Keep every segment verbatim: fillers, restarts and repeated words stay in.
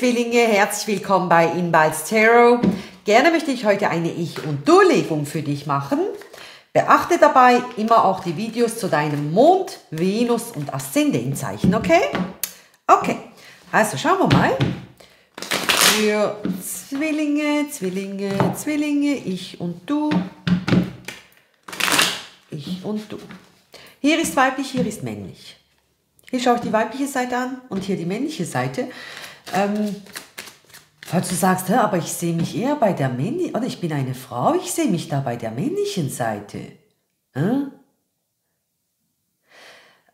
Zwillinge, herzlich willkommen bei Inbals Tarot. Gerne möchte ich heute eine Ich- und Du-Legung für dich machen. Beachte dabei immer auch die Videos zu deinem Mond, Venus und Aszendenzeichen, okay? Okay, also schauen wir mal. Für Zwillinge, Zwillinge, Zwillinge, Ich und Du. Ich und Du. Hier ist weiblich, hier ist männlich. Hier schaue ich die weibliche Seite an und hier die männliche Seite. Ähm, falls du sagst, hä, aber ich sehe mich eher bei der männlichen, oder ich bin eine Frau, ich sehe mich da bei der männlichen Seite. Äh?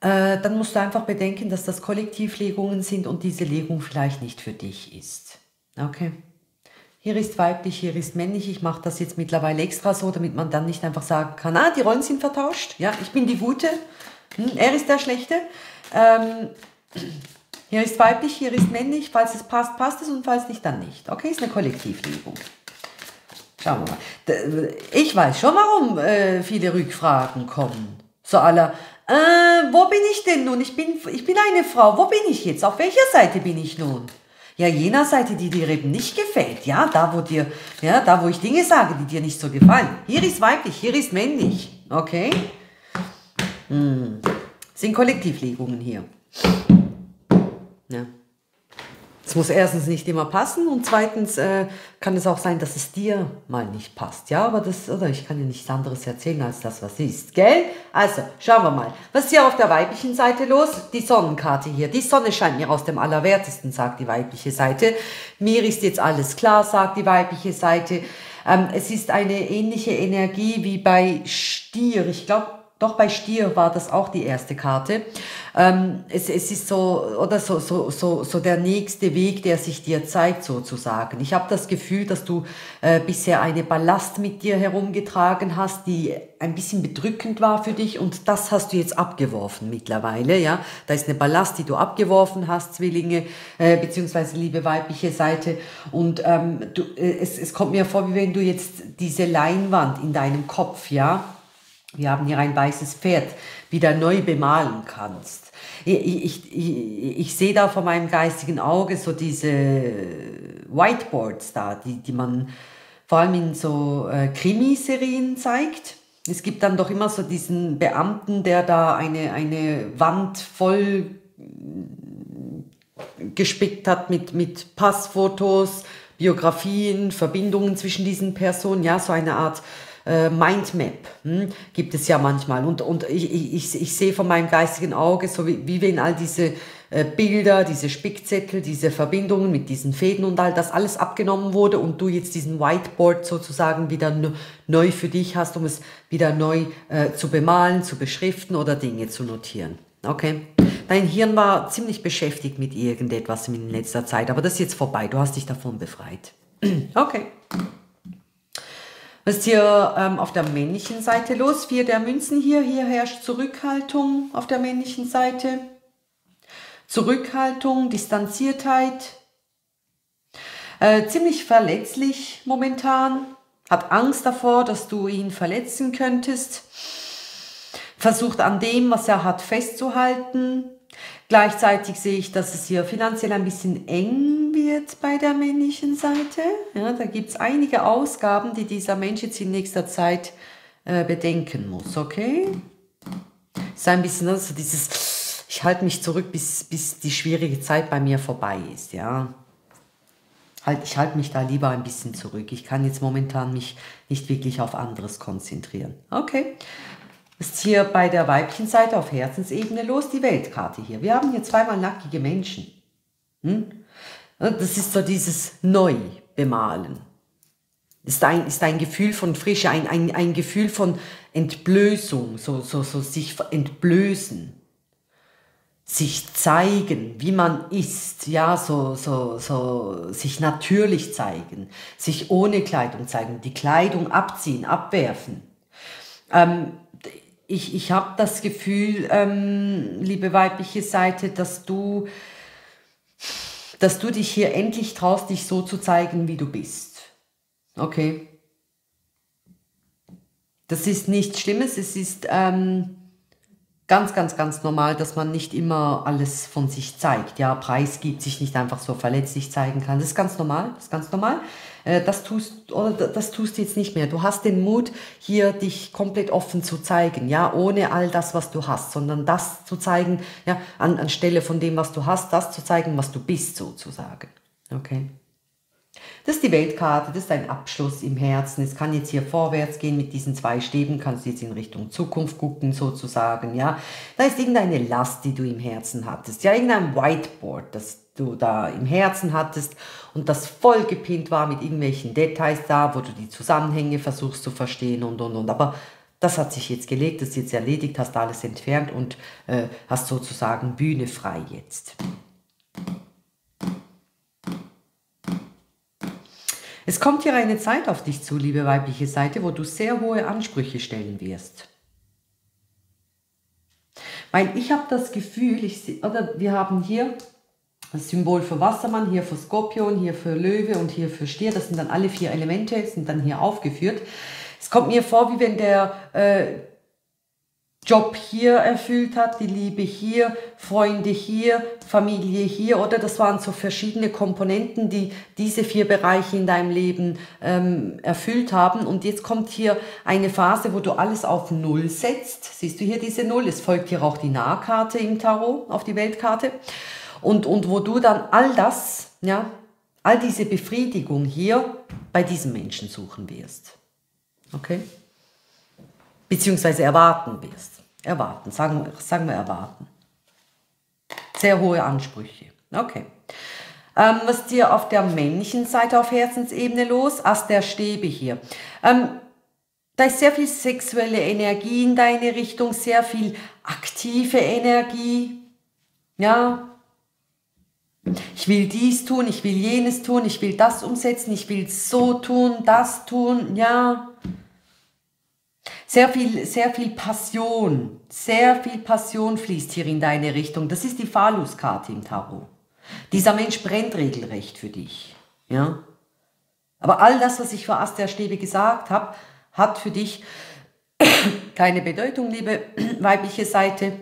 Äh, dann musst du einfach bedenken, dass das Kollektivlegungen sind und diese Legung vielleicht nicht für dich ist. Okay. Hier ist weiblich, hier ist männlich. Ich mache das jetzt mittlerweile extra so, damit man dann nicht einfach sagen kann, ah, die Rollen sind vertauscht. Ja, ich bin die Gute, hm, er ist der Schlechte. Ähm, hier ist weiblich, hier ist männlich. Falls es passt, passt es und falls nicht, dann nicht. Okay, ist eine Kollektivlegung. Schauen wir mal. Ich weiß schon, warum äh, viele Rückfragen kommen. So aller, äh, wo bin ich denn nun? Ich bin, ich bin eine Frau. Wo bin ich jetzt? Auf welcher Seite bin ich nun? Ja, jener Seite, die dir eben nicht gefällt. Ja, da wo dir, ja, da wo ich Dinge sage, die dir nicht so gefallen. Hier ist weiblich, hier ist männlich. Okay? Hm. Sind Kollektivlegungen hier. Ja. Es muss erstens nicht immer passen und zweitens äh, kann es auch sein, dass es dir mal nicht passt. Ja, aber das, oder ich kann dir nichts anderes erzählen als das, was ist, gell? Also, schauen wir mal. Was ist hier auf der weiblichen Seite los? Die Sonnenkarte hier. Die Sonne scheint mir aus dem Allerwertesten, sagt die weibliche Seite. Mir ist jetzt alles klar, sagt die weibliche Seite. Ähm, es ist eine ähnliche Energie wie bei Stier. Ich glaube, doch bei Stier war das auch die erste Karte. Ähm, es, es ist so, oder so, so, so, so der nächste Weg, der sich dir zeigt, sozusagen. Ich habe das Gefühl, dass du äh, bisher eine Ballast mit dir herumgetragen hast, die ein bisschen bedrückend war für dich und das hast du jetzt abgeworfen mittlerweile. Ja? Da ist eine Ballast, die du abgeworfen hast, Zwillinge, äh, beziehungsweise liebe weibliche Seite. Und ähm, du, äh, es, es kommt mir vor, wie wenn du jetzt diese Leinwand in deinem Kopf, ja, wir haben hier ein weißes Pferd, wieder neu bemalen kannst. Ich, ich, ich, ich sehe da vor meinem geistigen Auge so diese Whiteboards da, die, die man vor allem in so äh, Krimiserien zeigt. Es gibt dann doch immer so diesen Beamten, der da eine, eine Wand voll gespickt hat mit, mit Passfotos, Biografien, Verbindungen zwischen diesen Personen, ja, so eine Art Mindmap, hm, gibt es ja manchmal. Und, und ich, ich, ich sehe von meinem geistigen Auge, so wie, wie wenn all diese äh, Bilder, diese Spickzettel, diese Verbindungen mit diesen Fäden und all das alles abgenommen wurde und du jetzt diesen Whiteboard sozusagen wieder neu für dich hast, um es wieder neu äh, zu bemalen, zu beschriften oder Dinge zu notieren. Okay. Dein Hirn war ziemlich beschäftigt mit irgendetwas in letzter Zeit, aber das ist jetzt vorbei. Du hast dich davon befreit. Okay. Was ist hier ähm, auf der männlichen Seite los? Vier der Münzen hier. Hier herrscht Zurückhaltung auf der männlichen Seite. Zurückhaltung, Distanziertheit. Äh, ziemlich verletzlich momentan. Hat Angst davor, dass du ihn verletzen könntest. Versucht an dem, was er hat, festzuhalten. Gleichzeitig sehe ich, dass es hier finanziell ein bisschen eng wird bei der männlichen Seite. Ja, da gibt es einige Ausgaben, die dieser Mensch jetzt in nächster Zeit äh, bedenken muss. Okay? Ist ein bisschen also dieses, ich halte mich zurück, bis, bis die schwierige Zeit bei mir vorbei ist. Ja? Halt, ich halte mich da lieber ein bisschen zurück. Ich kann jetzt momentan mich nicht wirklich auf anderes konzentrieren. Okay. Ist hier bei der weiblichen Seite auf Herzensebene los, die Weltkarte hier. Wir haben hier zweimal nackige Menschen. Hm? Das ist so dieses Neubemalen. Ist ein, ist ein Gefühl von Frische, ein, ein, ein Gefühl von Entblößung, so, so, so sich entblößen. Sich zeigen, wie man ist, ja, so, so, so, sich natürlich zeigen, sich ohne Kleidung zeigen, die Kleidung abziehen, abwerfen. Ähm, Ich, ich habe das Gefühl, ähm, liebe weibliche Seite, dass du, dass du dich hier endlich traust, dich so zu zeigen, wie du bist. Okay. Das ist nichts Schlimmes, es ist ähm, ganz, ganz, ganz normal, dass man nicht immer alles von sich zeigt. Ja, preisgibt, sich nicht einfach so verletzlich zeigen kann. Das ist ganz normal, das ist ganz normal. Das tust, oder das tust du jetzt nicht mehr. Du hast den Mut, hier dich komplett offen zu zeigen, ja, ohne all das, was du hast, sondern das zu zeigen, ja, an, anstelle von dem, was du hast, das zu zeigen, was du bist, sozusagen. Okay. Das ist die Weltkarte, das ist ein Abschluss im Herzen. Es kann jetzt hier vorwärts gehen mit diesen zwei Stäben, kannst du jetzt in Richtung Zukunft gucken sozusagen, ja. Da ist irgendeine Last, die du im Herzen hattest, ja, irgendein Whiteboard, das du da im Herzen hattest und das voll gepinnt war mit irgendwelchen Details da, wo du die Zusammenhänge versuchst zu verstehen und, und, und. Aber das hat sich jetzt gelegt, das ist jetzt erledigt, hast alles entfernt und äh, hast sozusagen Bühne frei jetzt. Es kommt hier eine Zeit auf dich zu, liebe weibliche Seite, wo du sehr hohe Ansprüche stellen wirst. Weil ich habe das Gefühl, ich, oder wir haben hier das Symbol für Wassermann, hier für Skorpion, hier für Löwe und hier für Stier. Das sind dann alle vier Elemente, sind dann hier aufgeführt. Es kommt mir vor, wie wenn der äh, Job hier erfüllt hat, die Liebe hier, Freunde hier, Familie hier, oder das waren so verschiedene Komponenten, die diese vier Bereiche in deinem Leben ähm, erfüllt haben. Und jetzt kommt hier eine Phase, wo du alles auf Null setzt. Siehst du hier diese Null? Es folgt hier auch die Nahkarte im Tarot, auf die Weltkarte. Und, und wo du dann all das, ja, all diese Befriedigung hier bei diesem Menschen suchen wirst. Okay? Beziehungsweise erwarten wirst. Erwarten, sagen wir, sagen wir erwarten. Sehr hohe Ansprüche. Okay. Ähm, was ist dir auf der männlichen Seite auf Herzensebene los? Ast der Stäbe hier. Ähm, da ist sehr viel sexuelle Energie in deine Richtung, sehr viel aktive Energie. Ja. Ich will dies tun, ich will jenes tun, ich will das umsetzen, ich will so tun, das tun, ja. Sehr viel, sehr viel Passion, sehr viel Passion fließt hier in deine Richtung. Das ist die Phallus-Karte im Tarot. Dieser Mensch brennt regelrecht für dich, ja. Aber all das, was ich für Ast der Stäbe gesagt habe, hat für dich keine Bedeutung, liebe weibliche Seite.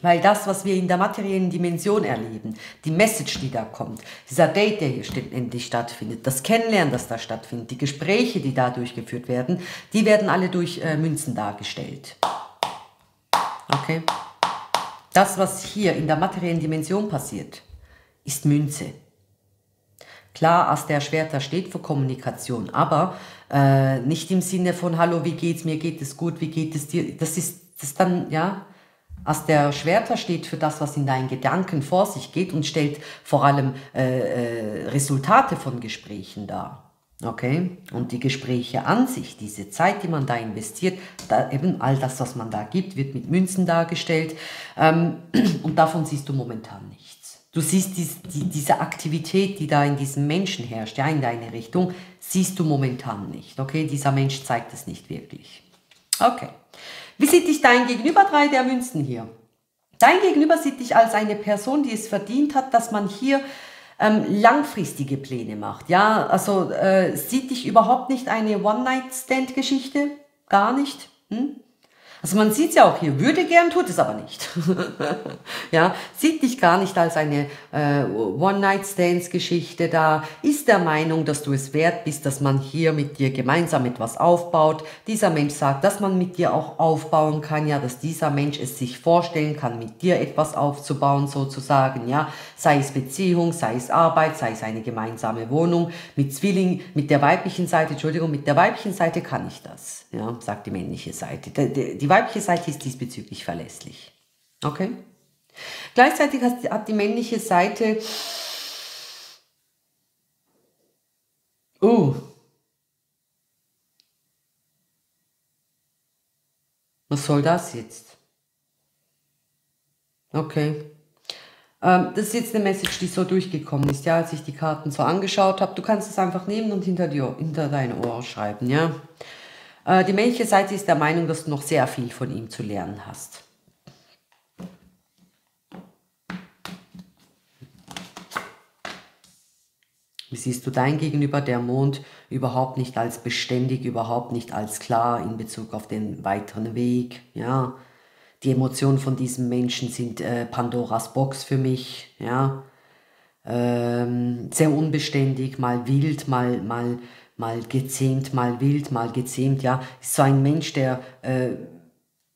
Weil das, was wir in der materiellen Dimension erleben, die Message, die da kommt, dieser Date, der hier endlich stattfindet, das Kennenlernen, das da stattfindet, die Gespräche, die da durchgeführt werden, die werden alle durch äh, Münzen dargestellt. Okay? Das, was hier in der materiellen Dimension passiert, ist Münze. Klar, Ast der Schwerter steht für Kommunikation, aber äh, nicht im Sinne von, hallo, wie geht's, mir geht es gut, wie geht es dir, das ist das dann, ja... Ast der Schwerter steht für das, was in deinen Gedanken vor sich geht und stellt vor allem äh, äh, Resultate von Gesprächen dar. Okay? Und die Gespräche an sich, diese Zeit, die man da investiert, da eben all das, was man da gibt, wird mit Münzen dargestellt. Ähm, und davon siehst du momentan nichts. Du siehst dies, die, diese Aktivität, die da in diesem Menschen herrscht, ja, in deine Richtung, siehst du momentan nicht. Okay? Dieser Mensch zeigt es nicht wirklich. Okay. Wie sieht dich dein Gegenüber? Drei der Münzen hier. Dein Gegenüber sieht dich als eine Person, die es verdient hat, dass man hier ähm, langfristige Pläne macht. Ja, also äh, sieht dich überhaupt nicht eine One-Night-Stand-Geschichte? Gar nicht. Hm? Also man sieht es ja auch hier, würde gern, tut es aber nicht. Ja, sieht dich gar nicht als eine äh, One-Night-Stands-Geschichte da, ist der Meinung, dass du es wert bist, dass man hier mit dir gemeinsam etwas aufbaut. Dieser Mensch sagt, dass man mit dir auch aufbauen kann, ja, dass dieser Mensch es sich vorstellen kann, mit dir etwas aufzubauen sozusagen, ja, sei es Beziehung, sei es Arbeit, sei es eine gemeinsame Wohnung. Mit Zwilling, mit der weiblichen Seite, Entschuldigung, mit der weiblichen Seite kann ich das, ja, sagt die männliche Seite. Die, die weibliche Seite ist diesbezüglich verlässlich. Okay? Gleichzeitig hat die männliche Seite uh. Was soll das jetzt? Okay. Ähm, das ist jetzt eine Message, die so durchgekommen ist, ja, als ich die Karten so angeschaut habe. Du kannst es einfach nehmen und hinter, die, hinter dein Ohr schreiben, ja. Die männliche Seite ist der Meinung, dass du noch sehr viel von ihm zu lernen hast. Wie siehst du dein Gegenüber, der Mond, überhaupt nicht als beständig, überhaupt nicht als klar in Bezug auf den weiteren Weg? Ja, Die Emotionen von diesem Menschen sind äh, Pandoras Box für mich. Ja? Ähm, sehr unbeständig, mal wild, mal, mal, mal gezähmt, mal wild, mal gezähmt. Ja? Ist so ein Mensch, der äh,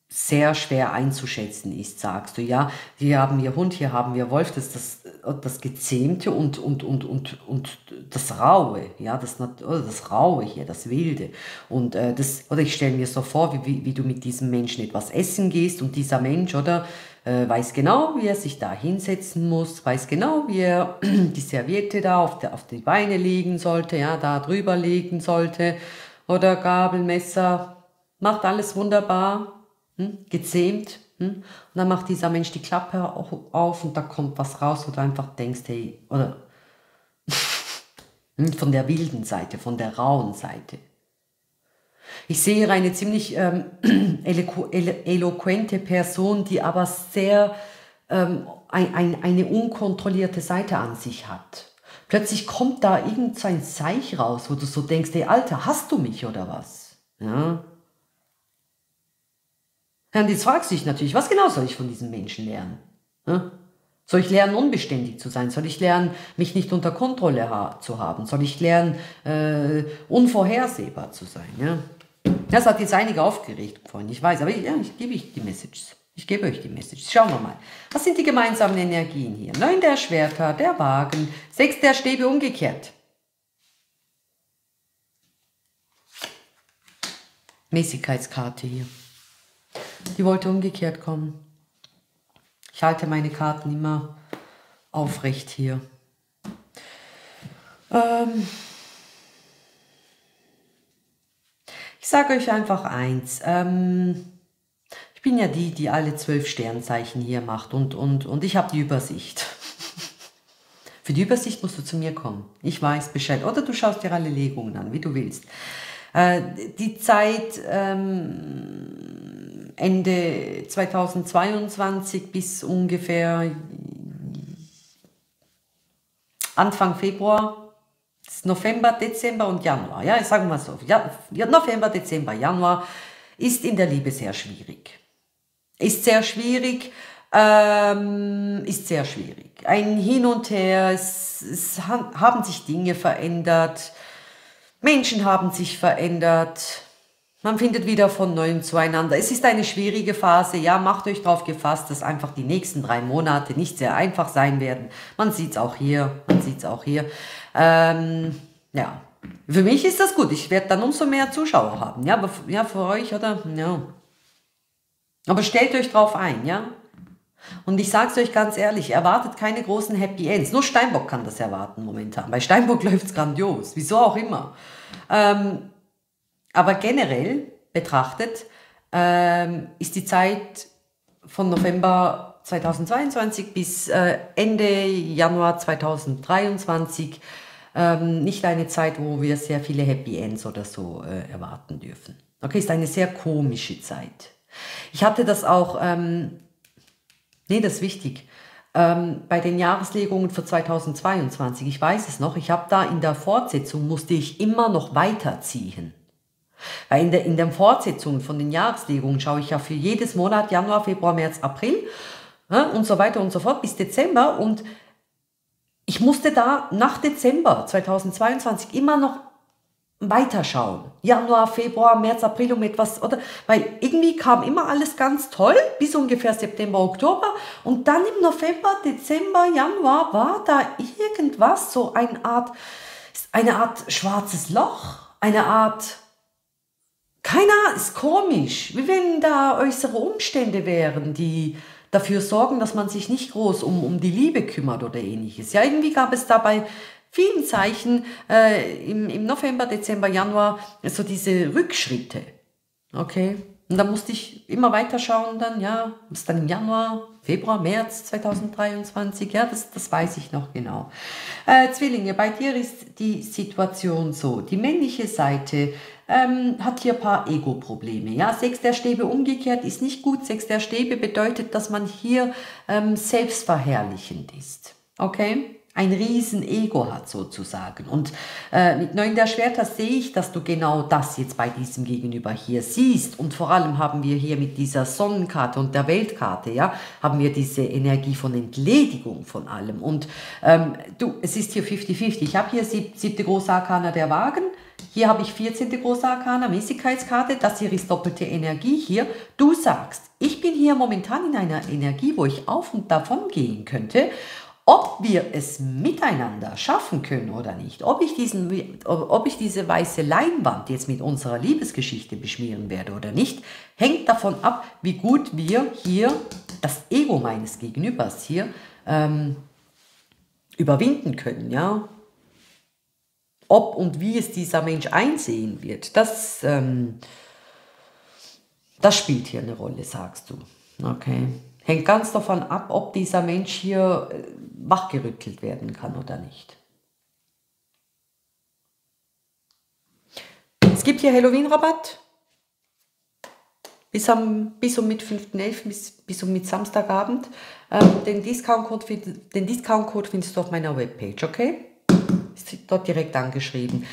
sehr schwer einzuschätzen ist, sagst du. Ja? Hier haben wir Hund, hier haben wir Wolf. Das ist das, das Gezähmte und, und, und, und, und das Raue. Ja? Das, das Raue hier, das Wilde. Und, äh, das, oder ich stelle mir so vor, wie, wie du mit diesem Menschen etwas essen gehst und dieser Mensch, oder? Äh, weiß genau, wie er sich da hinsetzen muss, weiß genau, wie er die Serviette da auf, der, auf die Beine legen sollte, ja, da drüber legen sollte, oder Gabel, Messer, macht alles wunderbar, hm? Gezähmt, hm? Und dann macht dieser Mensch die Klappe auf und da kommt was raus, wo du einfach denkst, hey, oder von der wilden Seite, von der rauen Seite. Ich sehe hier eine ziemlich ähm, elo eloquente Person, die aber sehr ähm, ein, ein, eine unkontrollierte Seite an sich hat. Plötzlich kommt da irgendein Zeich raus, wo du so denkst, hey Alter, hast du mich oder was? Ja. Und jetzt fragst du dich natürlich, was genau soll ich von diesem Menschen lernen? Ja? Soll ich lernen, unbeständig zu sein? Soll ich lernen, mich nicht unter Kontrolle ha zu haben? Soll ich lernen, äh, unvorhersehbar zu sein? Ja? Das hat jetzt einige aufgeregt, Freunde, ich weiß, aber ich, ja, ich gebe euch die Messages. Ich gebe euch die Messages. Schauen wir mal. Was sind die gemeinsamen Energien hier? Neun der Schwerter, der Wagen, sechs der Stäbe umgekehrt. Mäßigkeitskarte hier. Die wollte umgekehrt kommen. Ich halte meine Karten immer aufrecht hier. Ähm ich sage euch einfach eins. Ähm ich bin ja die, die alle zwölf Sternzeichen hier macht und, und, und ich habe die Übersicht. Für die Übersicht musst du zu mir kommen. Ich weiß Bescheid. Oder du schaust dir alle Legungen an, wie du willst. Äh, die Zeit... Ähm Ende zweitausendzweiundzwanzig bis ungefähr Anfang Februar, November, Dezember und Januar. Ja, ich sage mal so, November, Dezember, Januar ist in der Liebe sehr schwierig. Ist sehr schwierig, ähm, ist sehr schwierig. Ein Hin und Her, es, es haben sich Dinge verändert, Menschen haben sich verändert. Man findet wieder von Neuem zueinander. Es ist eine schwierige Phase. Ja, macht euch darauf gefasst, dass einfach die nächsten drei Monate nicht sehr einfach sein werden. Man sieht es auch hier. Man sieht es auch hier. Ähm, ja, für mich ist das gut. Ich werde dann umso mehr Zuschauer haben. Ja, aber ja, für euch, oder? Ja. Aber stellt euch drauf ein, ja? Und ich sage es euch ganz ehrlich, erwartet keine großen Happy Ends. Nur Steinbock kann das erwarten momentan. Bei Steinbock läuft es grandios. Wieso auch immer. Ähm... Aber generell betrachtet ähm, ist die Zeit von November zweitausendzweiundzwanzig bis äh, Ende Januar zweitausenddreiundzwanzig ähm, nicht eine Zeit, wo wir sehr viele Happy Ends oder so äh, erwarten dürfen. Okay, ist eine sehr komische Zeit. Ich hatte das auch, ähm, nee, das ist wichtig, ähm, bei den Jahreslegungen für zweitausendzweiundzwanzig, ich weiß es noch, ich habe da in der Fortsetzung, musste ich immer noch weiterziehen. Weil in, der, in den Fortsetzungen von den Jahreslegungen schaue ich ja für jedes Monat, Januar, Februar, März, April ne, und so weiter und so fort bis Dezember. Und ich musste da nach Dezember zweitausendzweiundzwanzig immer noch weiterschauen. Januar, Februar, März, April um etwas, oder? Weil irgendwie kam immer alles ganz toll bis ungefähr September, Oktober. Und dann im November, Dezember, Januar war da irgendwas, so eine Art, eine Art schwarzes Loch, eine Art... Keiner ist komisch, wie wenn da äußere Umstände wären, die dafür sorgen, dass man sich nicht groß um, um die Liebe kümmert oder ähnliches. Ja, irgendwie gab es da bei vielen Zeichen äh, im, im November, Dezember, Januar so diese Rückschritte. Okay, und da musste ich immer weiter schauen dann, ja, bis dann im Januar, Februar, März zweitausenddreiundzwanzig, ja, das, das weiß ich noch genau. Äh, Zwillinge, bei dir ist die Situation so, die männliche Seite Ähm, hat hier ein paar Ego-Probleme. Ja? Sechs der Stäbe umgekehrt ist nicht gut. Sechs der Stäbe bedeutet, dass man hier ähm, selbstverherrlichend ist. Okay? ein riesen Ego hat sozusagen. Und äh, mit Neun der Schwerter sehe ich, dass du genau das jetzt bei diesem Gegenüber hier siehst. Und vor allem haben wir hier mit dieser Sonnenkarte und der Weltkarte, ja, haben wir diese Energie von Entledigung von allem. Und ähm, du, es ist hier fifty fifty. Ich habe hier sieb, siebte große Arkana, der Wagen. Hier habe ich vierzehnte große Arkana, Mäßigkeitskarte. Das hier ist doppelte Energie hier. Du sagst, ich bin hier momentan in einer Energie, wo ich auf und davon gehen könnte. Ob wir es miteinander schaffen können oder nicht, ob ich, diesen, ob ich diese weiße Leinwand jetzt mit unserer Liebesgeschichte beschmieren werde oder nicht, hängt davon ab, wie gut wir hier das Ego meines Gegenübers hier ähm, überwinden können. Ja? Ob und wie es dieser Mensch einsehen wird, das, ähm, das spielt hier eine Rolle, sagst du. Okay. Hängt ganz davon ab, ob dieser Mensch hier wachgerüttelt werden kann oder nicht. Es gibt hier Halloween-Rabatt. Bis, am, bis um mit fünften elften bis, bis um mit Samstagabend. Ähm, den Discount-Code den Discount-Code findest du auf meiner Webpage, okay? Ist dort direkt angeschrieben.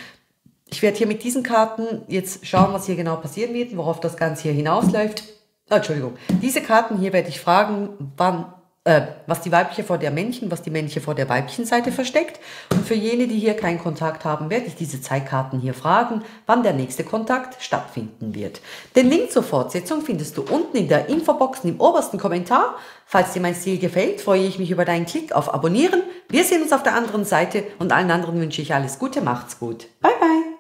Ich werde hier mit diesen Karten jetzt schauen, was hier genau passieren wird, worauf das Ganze hier hinausläuft. Entschuldigung, diese Karten hier werde ich fragen, wann, äh, was die weibliche vor der männlichen, was die männliche vor der weiblichen Seite versteckt. Und für jene, die hier keinen Kontakt haben, werde ich diese Zeitkarten hier fragen, wann der nächste Kontakt stattfinden wird. Den Link zur Fortsetzung findest du unten in der Infobox im obersten Kommentar. Falls dir mein Stil gefällt, freue ich mich über deinen Klick auf Abonnieren. Wir sehen uns auf der anderen Seite und allen anderen wünsche ich alles Gute, macht's gut. Bye, bye.